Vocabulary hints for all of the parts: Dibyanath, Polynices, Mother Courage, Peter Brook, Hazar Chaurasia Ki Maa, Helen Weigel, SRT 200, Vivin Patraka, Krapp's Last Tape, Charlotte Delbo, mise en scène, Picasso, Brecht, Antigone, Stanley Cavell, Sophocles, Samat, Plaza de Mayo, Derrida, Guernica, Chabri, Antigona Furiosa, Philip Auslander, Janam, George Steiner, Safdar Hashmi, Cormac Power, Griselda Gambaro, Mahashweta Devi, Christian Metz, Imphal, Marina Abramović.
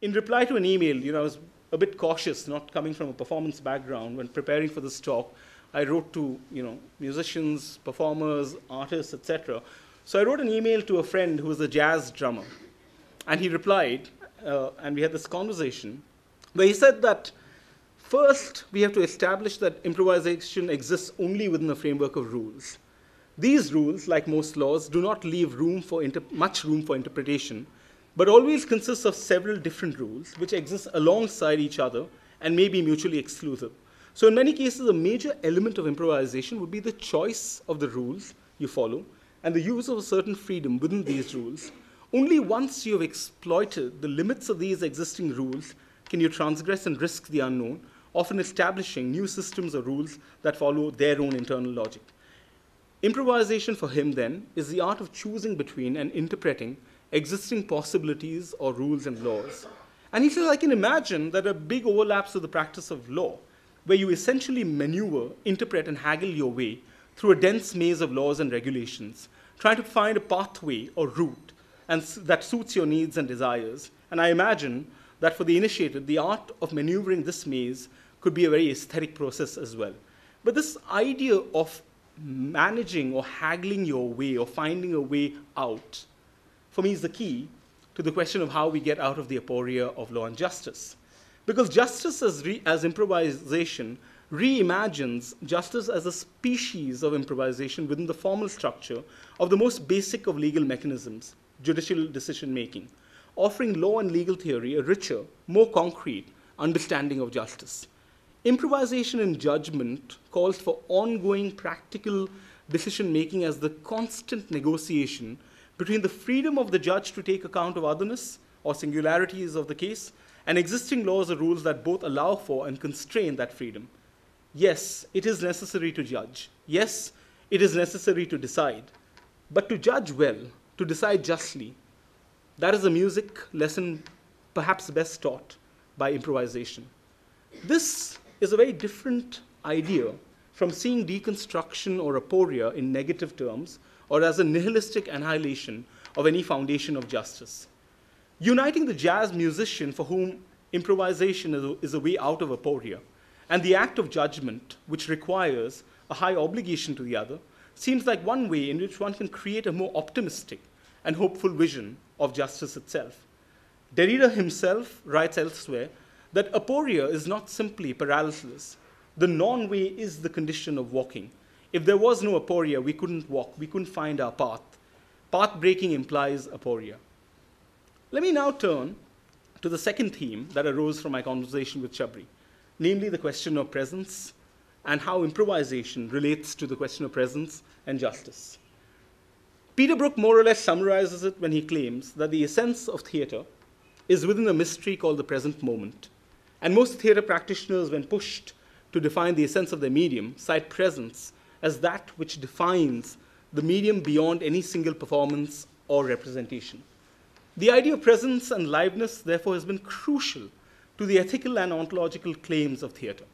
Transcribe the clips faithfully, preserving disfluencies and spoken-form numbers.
in reply to an email, you know, I was a bit cautious, not coming from a performance background. When preparing for this talk, I wrote to, you know, musicians, performers, artists, et cetera. So I wrote an email to a friend who was a jazz drummer. And he replied, uh, and we had this conversation, where he said that first, we have to establish that improvisation exists only within a framework of rules. These rules, like most laws, do not leave room for much room for interpretation, but always consists of several different rules which exist alongside each other and may be mutually exclusive. So in many cases, a major element of improvisation would be the choice of the rules you follow and the use of a certain freedom within these rules. Only once you have exploited the limits of these existing rules can you transgress and risk the unknown, often establishing new systems or rules that follow their own internal logic. Improvisation for him, then, is the art of choosing between and interpreting existing possibilities or rules and laws. And he says, I can imagine that there are big overlaps of the practice of law, where you essentially maneuver, interpret, and haggle your way through a dense maze of laws and regulations, trying to find a pathway or route and that suits your needs and desires. And I imagine that for the initiated, the art of maneuvering this maze could be a very aesthetic process as well. But this idea of managing or haggling your way or finding a way out, for me, is the key to the question of how we get out of the aporia of law and justice. Because justice as, re as improvisation reimagines justice as a species of improvisation within the formal structure of the most basic of legal mechanisms, judicial decision-making, offering law and legal theory a richer, more concrete understanding of justice. Improvisation in judgment calls for ongoing practical decision-making as the constant negotiation between the freedom of the judge to take account of otherness or singularities of the case and existing laws or rules that both allow for and constrain that freedom. Yes, it is necessary to judge. Yes, it is necessary to decide. But to judge well, to decide justly, that is a music lesson perhaps best taught by improvisation. This is a very different idea from seeing deconstruction or aporia in negative terms or as a nihilistic annihilation of any foundation of justice. Uniting the jazz musician for whom improvisation is a, is a way out of aporia and the act of judgment, which requires a high obligation to the other, seems like one way in which one can create a more optimistic and hopeful vision of justice itself. Derrida himself writes elsewhere that aporia is not simply paralysis. The non-way is the condition of walking. If there was no aporia, we couldn't walk. We couldn't find our path. Path breaking implies aporia. Let me now turn to the second theme that arose from my conversation with Chabri, namely the question of presence and how improvisation relates to the question of presence and justice. Peter Brook more or less summarizes it when he claims that the essence of theatre is within a mystery called the present moment. And most theatre practitioners, when pushed to define the essence of their medium, cite presence as that which defines the medium beyond any single performance or representation. The idea of presence and liveness, therefore, has been crucial to the ethical and ontological claims of theatre.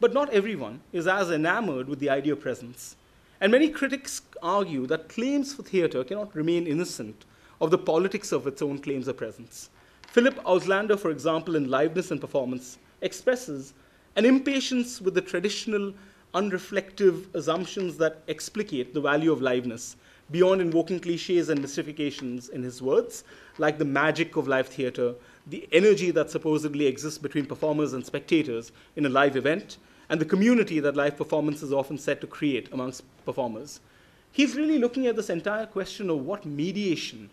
But not everyone is as enamored with the idea of presence. And many critics argue that claims for theatre cannot remain innocent of the politics of its own claims of presence. Philip Auslander, for example, in Liveness and Performance, expresses an impatience with the traditional, unreflective assumptions that explicate the value of liveness, beyond invoking cliches and mystifications in his words, like the magic of live theatre, the energy that supposedly exists between performers and spectators in a live event, and the community that live performance is often said to create amongst performers. He's really looking at this entire question of what mediation,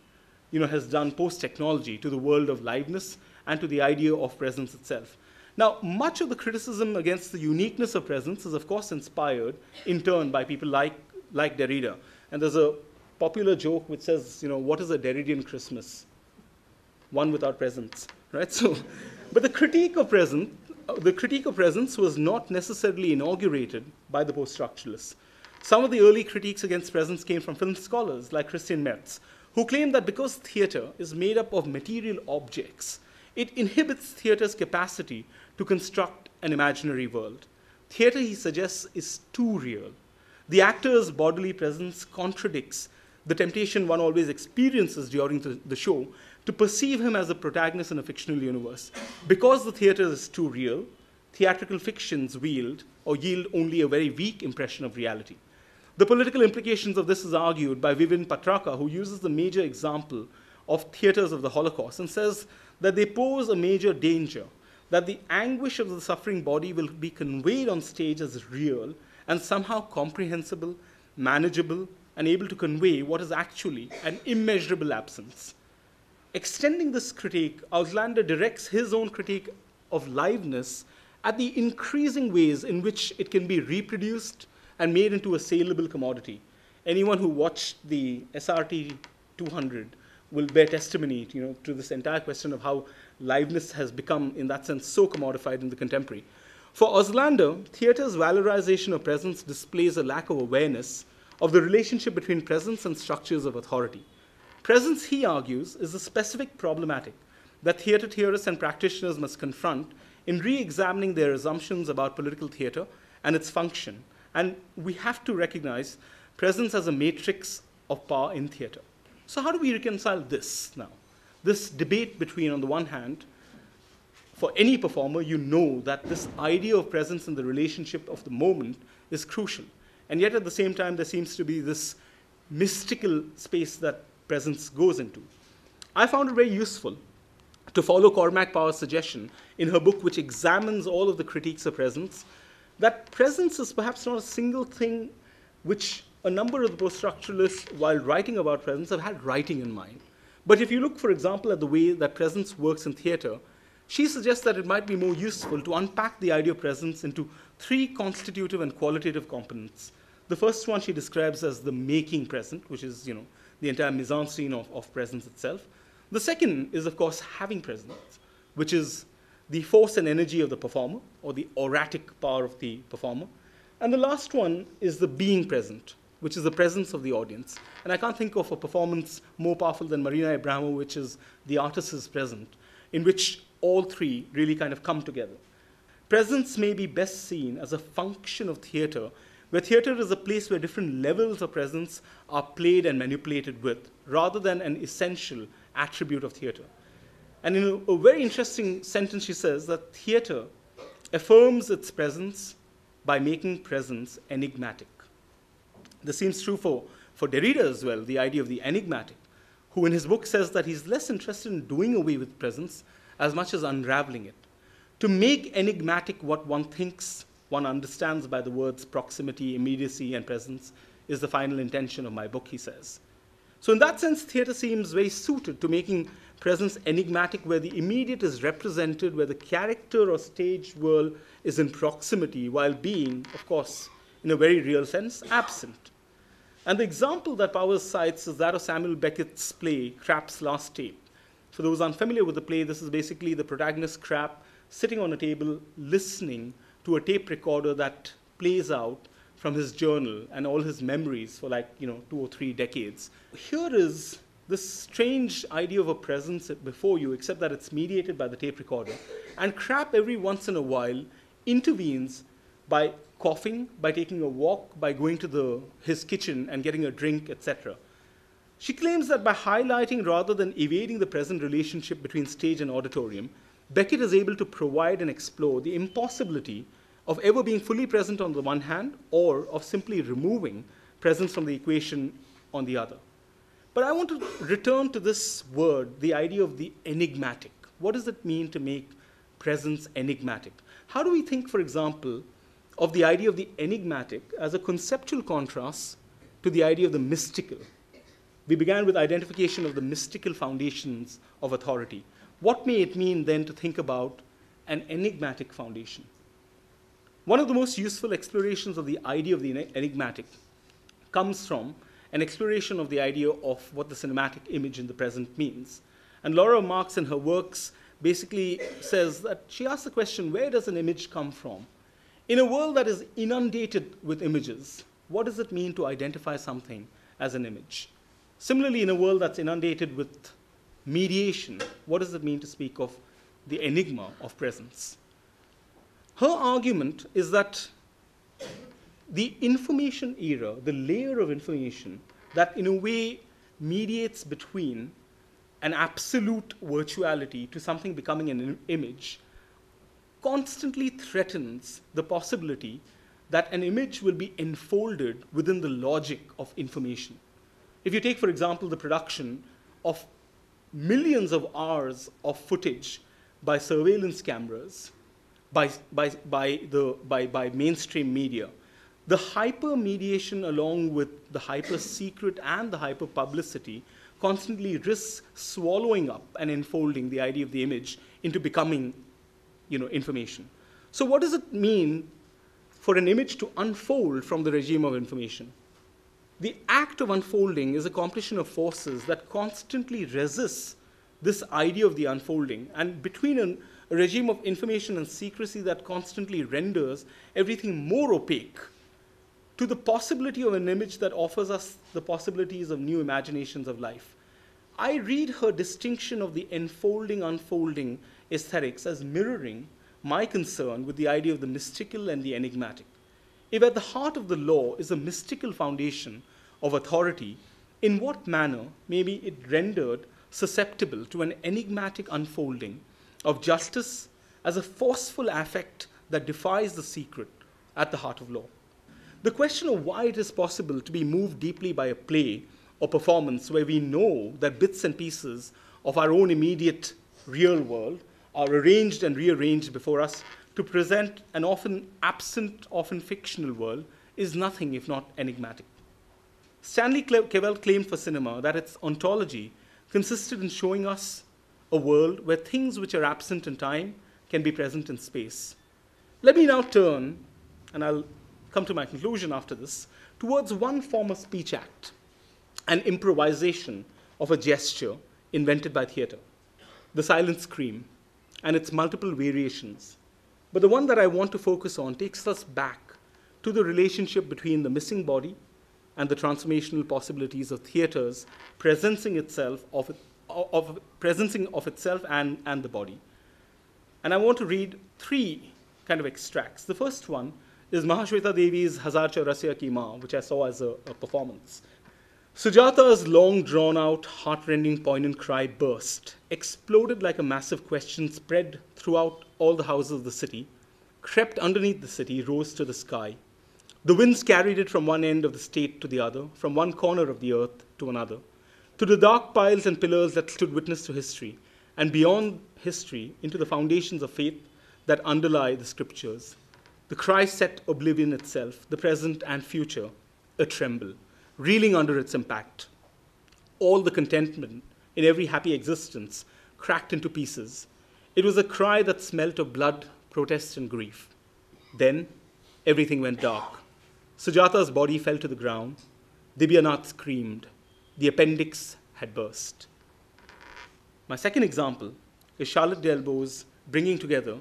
you know, has done post-technology to the world of liveness and to the idea of presence itself. Now, much of the criticism against the uniqueness of presence is, of course, inspired in turn by people like, like Derrida. And there's a popular joke which says, you know, what is a Derridian Christmas? One without presence, right? So, but the critique of presence The critique of presence was not necessarily inaugurated by the post-structuralists. Some of the early critiques against presence came from film scholars like Christian Metz, who claimed that because theatre is made up of material objects, it inhibits theatre's capacity to construct an imaginary world. Theatre, he suggests, is too real. The actor's bodily presence contradicts the temptation one always experiences during the, the show to perceive him as the protagonist in a fictional universe. Because the theater is too real, theatrical fictions wield or yield only a very weak impression of reality. The political implications of this is argued by Vivin Patraka, who uses the major example of theaters of the Holocaust and says that they pose a major danger, that the anguish of the suffering body will be conveyed on stage as real and somehow comprehensible, manageable, and able to convey what is actually an immeasurable absence. Extending this critique, Auslander directs his own critique of liveness at the increasing ways in which it can be reproduced and made into a saleable commodity. Anyone who watched the S R T two hundred will bear testimony, you know, to this entire question of how liveness has become, in that sense, so commodified in the contemporary. For Auslander, theatre's valorization of presence displays a lack of awareness of the relationship between presence and structures of authority. Presence, he argues, is a specific problematic that theater theorists and practitioners must confront in re-examining their assumptions about political theater and its function. And we have to recognize presence as a matrix of power in theater. So how do we reconcile this now? This debate between, on the one hand, for any performer, you know that this idea of presence in the relationship of the moment is crucial. And yet at the same time, there seems to be this mystical space that presence goes into. I found it very useful to follow Cormac Power's suggestion in her book, which examines all of the critiques of presence, that presence is perhaps not a single thing which a number of the post-structuralists, while writing about presence, have had writing in mind. But if you look, for example, at the way that presence works in theater, she suggests that it might be more useful to unpack the idea of presence into three constitutive and qualitative components. The first one she describes as the making present, which is, you know, the entire mise en scene of, of presence itself. The second is, of course, having presence, which is the force and energy of the performer, or the oratic power of the performer. And the last one is the being present, which is the presence of the audience. And I can't think of a performance more powerful than Marina Abramović, which is The Artist is Present, in which all three really kind of come together. Presence may be best seen as a function of theater, where theater is a place where different levels of presence are played and manipulated with, rather than an essential attribute of theater. And in a, a very interesting sentence, she says that theater affirms its presence by making presence enigmatic. This seems true for, for Derrida as well, the idea of the enigmatic, who in his book says that he's less interested in doing away with presence as much as unraveling it. To make enigmatic what one thinks one understands by the words proximity, immediacy, and presence is the final intention of my book, he says. So in that sense, theater seems very suited to making presence enigmatic, where the immediate is represented, where the character or stage world is in proximity, while being, of course, in a very real sense, absent. And the example that Powers cites is that of Samuel Beckett's play, Krapp's Last Tape. For those unfamiliar with the play, this is basically the protagonist Krapp sitting on a table listening to a tape recorder that plays out from his journal and all his memories for, like, you know, two or three decades. Here is this strange idea of a presence before you, except that it's mediated by the tape recorder. And Krapp, every once in a while, intervenes by coughing, by taking a walk, by going to the, his kitchen and getting a drink, et cetera. She claims that by highlighting rather than evading the present relationship between stage and auditorium, Beckett is able to provide and explore the impossibility of ever being fully present on the one hand, or of simply removing presence from the equation on the other. But I want to return to this word, the idea of the enigmatic. What does it mean to make presence enigmatic? How do we think, for example, of the idea of the enigmatic as a conceptual contrast to the idea of the mystical? We began with identification of the mystical foundations of authority. What may it mean then to think about an enigmatic foundation? One of the most useful explorations of the idea of the enigmatic comes from an exploration of the idea of what the cinematic image in the present means. And Laura Marks in her works basically says that she asks the question, where does an image come from? In a world that is inundated with images, what does it mean to identify something as an image? Similarly, in a world that's inundated with mediation, what does it mean to speak of the enigma of presence? Her argument is that the information era, the layer of information that in a way mediates between an absolute virtuality to something becoming an image constantly threatens the possibility that an image will be enfolded within the logic of information. If you take, for example, the production of millions of hours of footage by surveillance cameras, by, by, by, the, by, by mainstream media, the hyper-mediation along with the hyper-secret and the hyper-publicity constantly risks swallowing up and enfolding the idea of the image into becoming, you know, information. So what does it mean for an image to unfold from the regime of information? The act of unfolding is a competition of forces that constantly resists this idea of the unfolding, and between an, a regime of information and secrecy that constantly renders everything more opaque to the possibility of an image that offers us the possibilities of new imaginations of life. I read her distinction of the enfolding, unfolding aesthetics as mirroring my concern with the idea of the mystical and the enigmatic. If at the heart of the law is a mystical foundation of authority, in what manner may be it rendered susceptible to an enigmatic unfolding of justice as a forceful affect that defies the secret at the heart of law? The question of why it is possible to be moved deeply by a play or performance where we know that bits and pieces of our own immediate real world are arranged and rearranged before us to present an often absent, often fictional world is nothing if not enigmatic. Stanley Cavell claimed for cinema that its ontology consisted in showing us a world where things which are absent in time can be present in space. Let me now turn, and I'll come to my conclusion after this, towards one form of speech act, an improvisation of a gesture invented by theater, the silent scream, and its multiple variations. But the one that I want to focus on takes us back to the relationship between the missing body and the transformational possibilities of theater's presencing itself of, of, presencing of itself and, and the body. And I want to read three kind of extracts. The first one is Mahashweta Devi's Hazar Chaurasia Ki Maa, which I saw as a, a performance. Sujata's long drawn-out, heart-rending, poignant cry burst, exploded like a massive question, spread throughout all the houses of the city, crept underneath the city, rose to the sky. The winds carried it from one end of the state to the other, from one corner of the earth to another, to the dark piles and pillars that stood witness to history, and beyond history into the foundations of faith that underlie the scriptures. The cry set oblivion itself, the present and future, a tremble, reeling under its impact. All the contentment in every happy existence cracked into pieces. It was a cry that smelt of blood, protest, and grief. Then everything went dark. Sujata's body fell to the ground. Dibyanath screamed. The appendix had burst. My second example is Charlotte Delbo's bringing together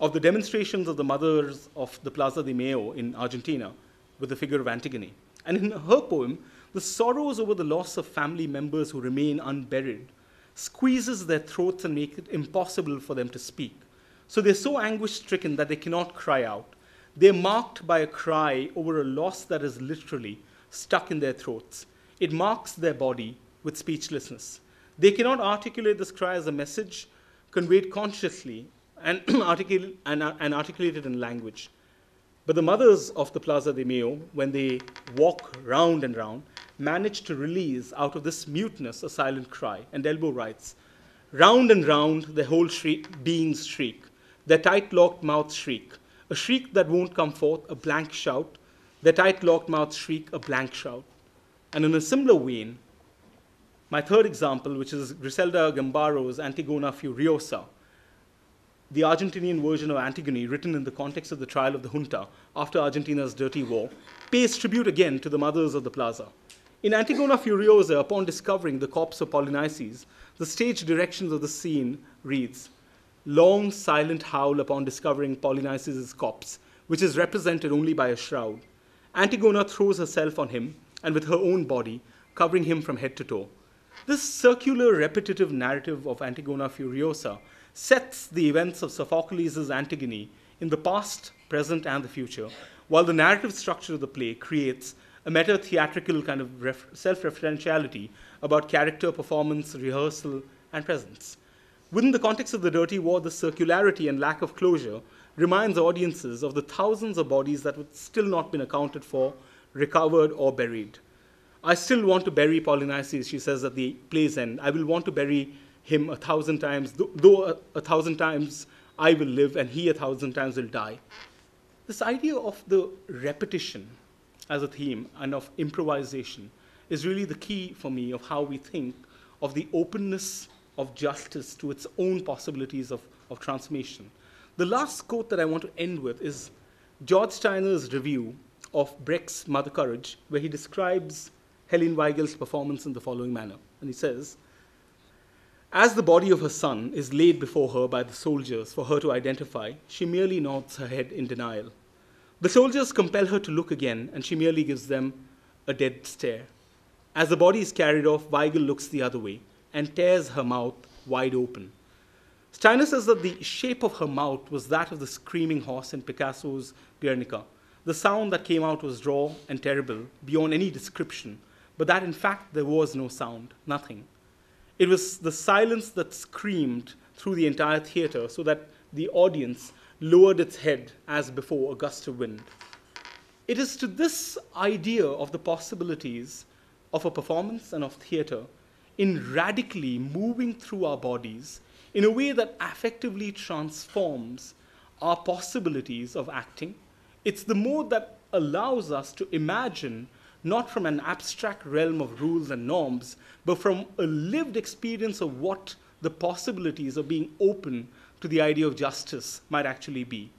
of the demonstrations of the mothers of the Plaza de Mayo in Argentina with the figure of Antigone. And in her poem, the sorrows over the loss of family members who remain unburied squeezes their throats and make it impossible for them to speak. So they're so anguish-stricken that they cannot cry out. They're marked by a cry over a loss that is literally stuck in their throats. It marks their body with speechlessness. They cannot articulate this cry as a message conveyed consciously and articulated in language. But the mothers of the Plaza de Mayo, when they walk round and round, manage to release out of this muteness a silent cry. And Delbo writes, round and round their whole shriek, beings shriek, their tight-locked mouths shriek, a shriek that won't come forth, a blank shout, their tight-locked mouths shriek, a blank shout. And in a similar vein, my third example, which is Griselda Gambaro's Antigona Furiosa, the Argentinian version of Antigone, written in the context of the trial of the junta after Argentina's dirty war, pays tribute again to the mothers of the plaza. In Antigona Furiosa, upon discovering the corpse of Polynices, the stage directions of the scene reads, long silent howl upon discovering Polynices' corpse, which is represented only by a shroud. Antigona throws herself on him, and with her own body, covering him from head to toe. This circular, repetitive narrative of Antigona Furiosa sets the events of Sophocles' Antigone in the past, present, and the future, while the narrative structure of the play creates a meta-theatrical kind of self-referentiality about character, performance, rehearsal, and presence. Within the context of the Dirty War, the circularity and lack of closure reminds audiences of the thousands of bodies that had still not been accounted for, recovered, or buried. I still want to bury Polynices, she says at the play's end. I will want to bury him a thousand times, though a, a thousand times I will live and he a thousand times will die. This idea of the repetition as a theme and of improvisation is really the key for me of how we think of the openness of justice to its own possibilities of, of transformation. The last quote that I want to end with is George Steiner's review of Brecht's Mother Courage, where he describes Helen Weigel's performance in the following manner. And he says, as the body of her son is laid before her by the soldiers for her to identify, she merely nods her head in denial. The soldiers compel her to look again, and she merely gives them a dead stare. As the body is carried off, Weigel looks the other way and tears her mouth wide open. Steiner says that the shape of her mouth was that of the screaming horse in Picasso's Guernica. The sound that came out was raw and terrible, beyond any description, but that in fact there was no sound, nothing. It was the silence that screamed through the entire theater so that the audience lowered its head as before a gust of wind. It is to this idea of the possibilities of a performance and of theater in radically moving through our bodies in a way that affectively transforms our possibilities of acting. It's the mode that allows us to imagine not from an abstract realm of rules and norms, but from a lived experience of what the possibilities of being open to the idea of justice might actually be.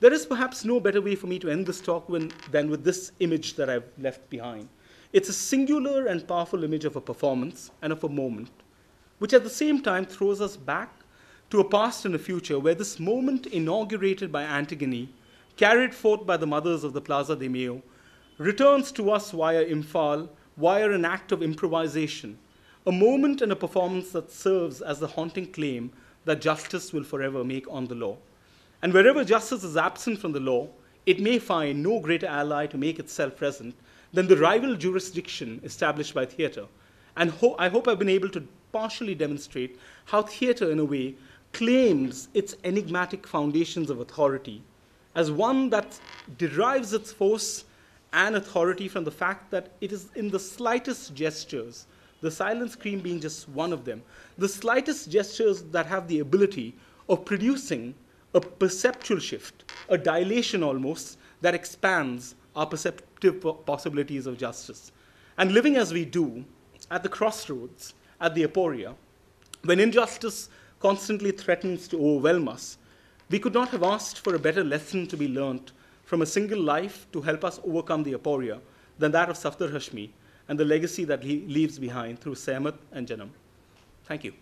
There is perhaps no better way for me to end this talk when, than with this image that I've left behind. It's a singular and powerful image of a performance and of a moment, which at the same time throws us back to a past and a future where this moment inaugurated by Antigone, carried forth by the mothers of the Plaza de Mayo, returns to us via Imphal, via an act of improvisation, a moment and a performance that serves as the haunting claim that justice will forever make on the law. And wherever justice is absent from the law, it may find no greater ally to make itself present than the rival jurisdiction established by theatre. And ho- I hope I've been able to partially demonstrate how theatre, in a way, claims its enigmatic foundations of authority as one that derives its force and authority from the fact that it is in the slightest gestures, the silent scream being just one of them, the slightest gestures that have the ability of producing a perceptual shift, a dilation almost, that expands our perceptive possibilities of justice. And living as we do, at the crossroads, at the aporia, when injustice constantly threatens to overwhelm us, we could not have asked for a better lesson to be learnt from a single life to help us overcome the aporia than that of Safdar Hashmi and the legacy that he leaves behind through Samat and Janam. Thank you.